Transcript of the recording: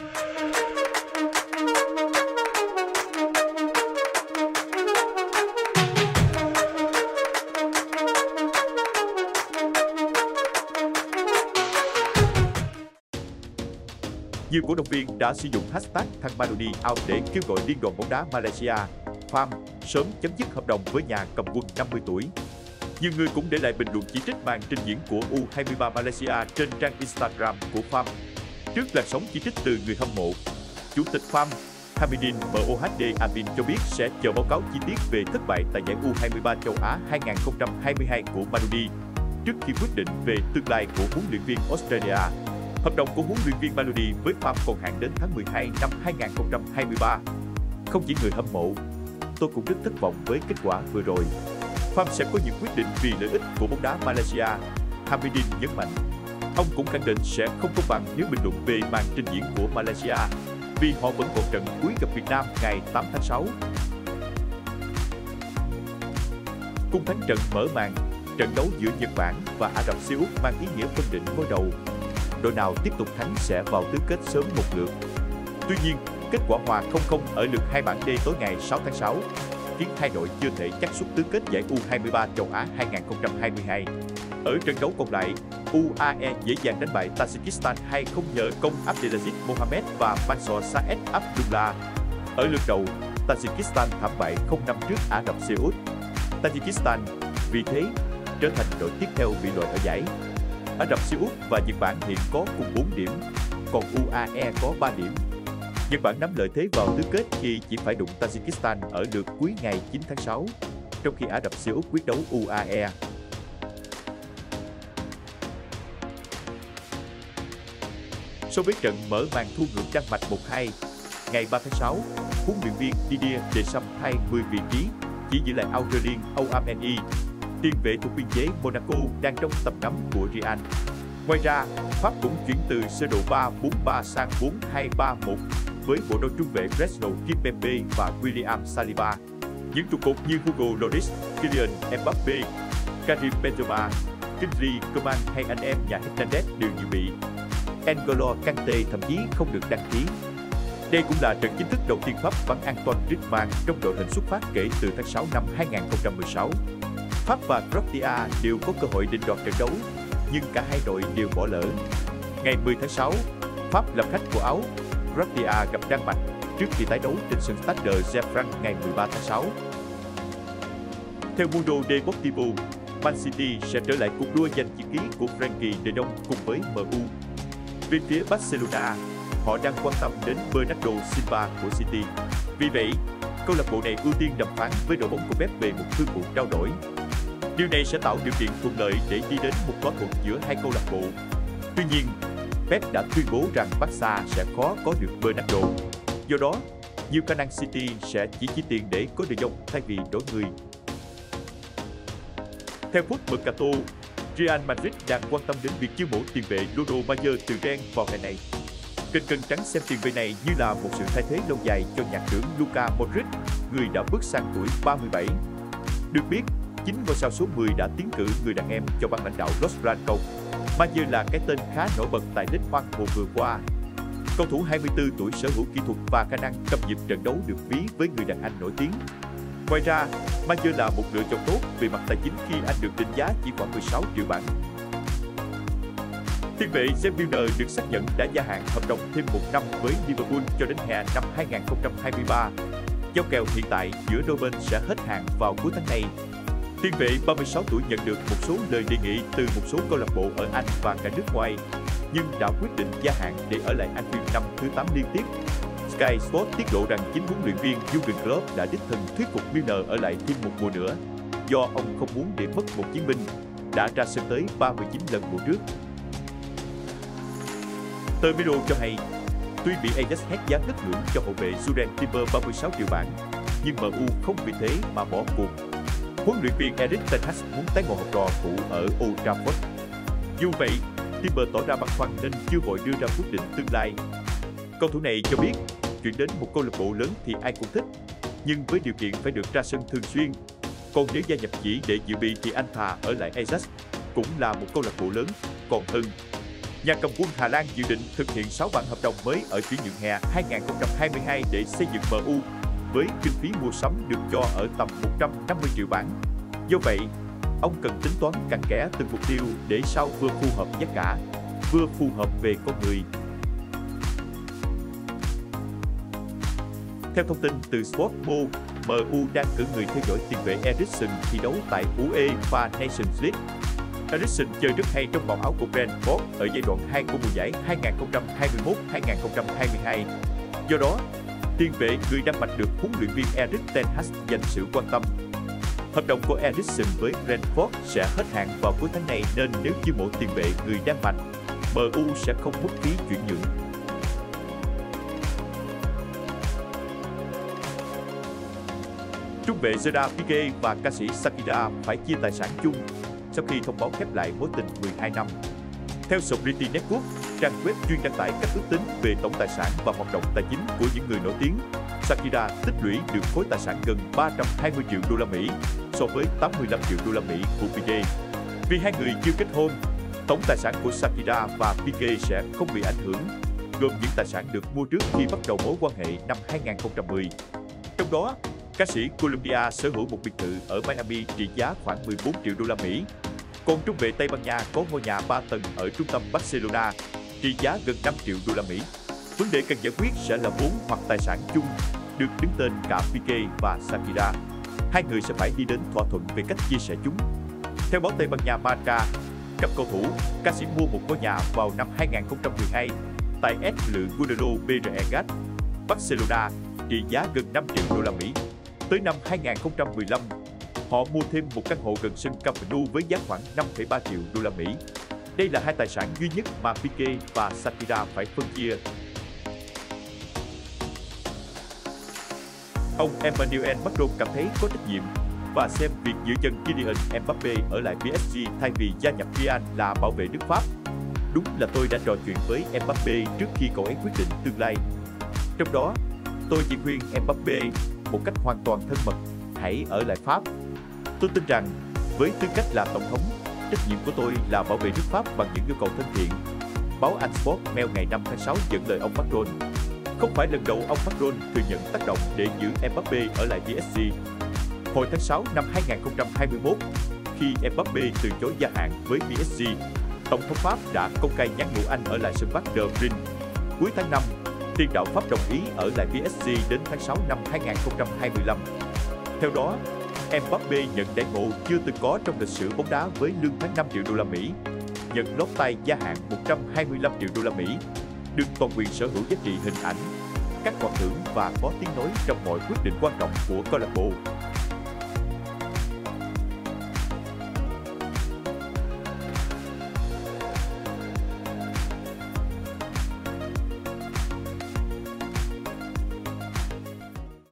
Nhiều cổ động viên đã sử dụng hashtag thằng Maloney out để kêu gọi Liên đoàn bóng đá Malaysia, FAM, sớm chấm dứt hợp đồng với nhà cầm quân 50 tuổi. Nhiều người cũng để lại bình luận chỉ trích màn trình diễn của U23 Malaysia trên trang Instagram của FAM. Trước làn sóng chỉ trích từ người hâm mộ, Chủ tịch FAM, Hamidin Mohd Amin cho biết sẽ chờ báo cáo chi tiết về thất bại tại giải U23 châu Á 2022 của Maloney trước khi quyết định về tương lai của huấn luyện viên Australia. Hợp đồng của huấn luyện viên Maloney với FAM còn hạn đến tháng 12 năm 2023. Không chỉ người hâm mộ, tôi cũng rất thất vọng với kết quả vừa rồi. FAM sẽ có những quyết định vì lợi ích của bóng đá Malaysia, Hamidin nhấn mạnh. Ông cũng khẳng định sẽ không công bằng nếu bình luận về màn trình diễn của Malaysia, vì họ vẫn còn trận cuối gặp Việt Nam ngày 8 tháng 6. Cùng thắng trận mở màn, trận đấu giữa Nhật Bản và Ả Rập Xê Út mang ý nghĩa phân định ngôi đầu. Đội nào tiếp tục thắng sẽ vào tứ kết sớm một lượt. Tuy nhiên, kết quả hòa 0-0 ở lượt hai bảng D tối ngày 6 tháng 6 khiến hai đội chưa thể chắc suất tứ kết giải U23 châu Á 2022. Ở trận đấu còn lại, UAE dễ dàng đánh bại Tajikistan 2-0 nhờ công Abdelazid Mohammed và Mansour Sa'ed Abdullah. Ở lượt đầu, Tajikistan thảm bại 0-5 trước Ả Rập Xê Út. Tajikistan vì thế trở thành đội tiếp theo bị loại ở giải. Ả Rập Xê Út và Nhật Bản hiện có cùng 4 điểm, còn UAE có 3 điểm. Nhật Bản nắm lợi thế vào tứ kết khi chỉ phải đụng Tajikistan ở lượt cuối ngày 9 tháng 6, trong khi Ả Rập Xê Út quyết đấu UAE. So với trận mở màn thua ngược Đan Mạch 1-2, ngày 3 tháng 6, huấn luyện viên Didier Deschamps thay 10 vị trí, chỉ giữ lại Aurier, OAMNI, tiền vệ thuộc biên chế Monaco đang trong tầm ngắm của Real. Ngoài ra, Pháp cũng chuyển từ sơ đồ 3-4-3 sang 4-2-3-1 với bộ đôi trung vệ Presnel Kimpembe và William Saliba. Những trụ cột như Hugo Lloris, Kylian Mbappé, Karim Benzema, Kingsley Coman hay anh em nhà Hernandez đều dự bị. Angolo Canté thậm chí không được đăng ký. Đây cũng là trận chính thức đầu tiên Pháp vắng Antoine Griezmann trong đội hình xuất phát kể từ tháng 6 năm 2016. Pháp và Croatia đều có cơ hội định đoạt trận đấu, nhưng cả hai đội đều bỏ lỡ. Ngày 10 tháng 6, Pháp làm khách của Áo, Croatia gặp Đan Mạch trước khi tái đấu trên sân Stade de France ngày 13 tháng 6. Theo Mundo Deportivo, Man City sẽ trở lại cuộc đua giành chữ ký của Frankie De Jong cùng với MU. Về phía Barcelona, họ đang quan tâm đến Bernardo Silva của City. Vì vậy, câu lạc bộ này ưu tiên đàm phán với đội bóng của Pep về một thương vụ trao đổi. Điều này sẽ tạo điều kiện thuận lợi để đi đến một thỏa thuận giữa hai câu lạc bộ. Tuy nhiên, Pep đã tuyên bố rằng Barca sẽ khó có được Bernardo. Do đó, nhiều khả năng City sẽ chỉ chi tiền để có De Jong thay vì đổi người. Theo Foot Mercato, Real Madrid đang quan tâm đến việc chiêu mộ tiền vệ Nuno Mayer từ Real vào hè này. Kênh cần trắng xem tiền vệ này như là một sự thay thế lâu dài cho nhạc trưởng Luka Modric, người đã bước sang tuổi 37. Được biết, chính ngôi sao số 10 đã tiến cử người đàn em cho ban lãnh đạo Los Blancos. Mayer là cái tên khá nổi bật tại Ligue 1 vừa qua. Cầu thủ 24 tuổi sở hữu kỹ thuật và khả năng cầm nhịp trận đấu được ví với người đàn anh nổi tiếng. Ngoài ra, Mayer là một lựa chọn tốt về mặt tài chính khi anh được định giá chỉ khoảng 16 triệu bảng. Tiền vệ Zemilner được xác nhận đã gia hạn hợp đồng thêm một năm với Liverpool cho đến hè năm 2023. Giao kèo hiện tại giữa đôi bên sẽ hết hạn vào cuối tháng này. Tiền vệ 36 tuổi nhận được một số lời đề nghị từ một số câu lạc bộ ở Anh và cả nước ngoài, nhưng đã quyết định gia hạn để ở lại Anh Viêm năm thứ 8 liên tiếp. Sky Sports tiết lộ rằng chính huấn luyện viên Jurgen Klopp đã đích thân thuyết phục Milner ở lại thêm một mùa nữa, do ông không muốn để mất một chiến binh đã ra sân tới 39 lần mùa trước. Tờ Miro cho hay, tuy bị Ajax hét giá ngất ngưỡng cho hậu vệ Jurgen Timber 36 triệu bảng, nhưng MU không vì thế mà bỏ cuộc. Huấn luyện viên Erik ten Hag muốn tái ngộ học trò cũ ở Old Trafford. Dù vậy, Timber tỏ ra băn khoăn nên chưa vội đưa ra quyết định tương lai. Cầu thủ này cho biết, chuyển đến một câu lạc bộ lớn thì ai cũng thích, nhưng với điều kiện phải được ra sân thường xuyên. Còn nếu gia nhập chỉ để dự bị thì anh thà ở lại Ajax, cũng là một câu lạc bộ lớn, còn hơn. Nhà cầm quân Hà Lan dự định thực hiện 6 bản hợp đồng mới ở chuyển nhượng hè 2022 để xây dựng MU, với kinh phí mua sắm được cho ở tầm 150 triệu bảng. Do vậy, ông cần tính toán cặn kẽ từng mục tiêu để sao vừa phù hợp giá cả, vừa phù hợp về con người. Theo thông tin từ Sportmo, MU đang cử người theo dõi tiền vệ Eriksson thi đấu tại UEFA Nations League. Eriksson chơi rất hay trong màu áo của Brentford ở giai đoạn 2 của mùa giải 2021-2022. Do đó, tiền vệ người Đan Mạch được huấn luyện viên Erik ten Hag dành sự quan tâm. Hợp đồng của Eriksson với Brentford sẽ hết hạn vào cuối tháng này nên nếu chiêu mộ tiền vệ người Đan Mạch, MU sẽ không mất phí chuyển nhượng. Trung vệ Jada Pinkett và ca sĩ Sakida phải chia tài sản chung sau khi thông báo khép lại mối tình 12 năm. Theo Celebrity Network, trang web chuyên đăng tải các ước tính về tổng tài sản và hoạt động tài chính của những người nổi tiếng, Shakira tích lũy được khối tài sản gần 320 triệu đô la Mỹ so với 85 triệu đô la Mỹ của Piqué. Vì hai người chưa kết hôn, tổng tài sản của Shakira và Piqué sẽ không bị ảnh hưởng, gồm những tài sản được mua trước khi bắt đầu mối quan hệ năm 2010. Trong đó, ca sĩ Colombia sở hữu một biệt thự ở Miami trị giá khoảng 14 triệu đô la Mỹ. Còn trung vệ Tây Ban Nha có ngôi nhà 3 tầng ở trung tâm Barcelona trị giá gần 5 triệu đô la Mỹ. Vấn đề cần giải quyết sẽ là vốn hoặc tài sản chung được đứng tên cả Piqué và Shakira. Hai người sẽ phải đi đến thỏa thuận về cách chia sẻ chúng. Theo báo Tây Ban Nha Marca, cặp cầu thủ, ca sĩ mua một ngôi nhà vào năm 2012 tại Esplendor Berenguer, Barcelona trị giá gần 5 triệu đô la Mỹ. Tới năm 2015, họ mua thêm một căn hộ gần sân Camp Nou với giá khoảng 5,3 triệu đô la Mỹ. Đây là hai tài sản duy nhất mà Piqué và Shakira phải phân chia. Ông Emmanuel Macron cảm thấy có trách nhiệm và xem việc giữ chân Kylian Mbappé ở lại PSG thay vì gia nhập Real là bảo vệ nước Pháp. Đúng là tôi đã trò chuyện với Mbappé trước khi cậu ấy quyết định tương lai. Trong đó, tôi chỉ khuyên Mbappé một cách hoàn toàn thân mật, hãy ở lại Pháp. Tôi tin rằng, với tư cách là tổng thống, trách nhiệm của tôi là bảo vệ nước Pháp bằng những yêu cầu thân thiện. Báo Anh Sport Mail ngày 5 tháng 6 dẫn lời ông Macron. Không phải lần đầu ông Macron thừa nhận tác động để giữ Mbappé ở lại PSG. Hồi tháng 6 năm 2021, khi Mbappé từ chối gia hạn với PSG, Tổng thống Pháp đã công khai nhắn nhủ anh ở lại sân Parc de Princes. Cuối tháng 5, tiền đạo Pháp đồng ý ở lại PSG đến tháng 6 năm 2025. Theo đó, Mbappé nhận đãi ngộ chưa từng có trong lịch sử bóng đá với lương tháng 5 triệu đô la Mỹ, nhận lót tay gia hạn 125 triệu đô la Mỹ, được toàn quyền sở hữu giá trị hình ảnh, các khoản thưởng và có tiếng nói trong mọi quyết định quan trọng của câu lạc bộ.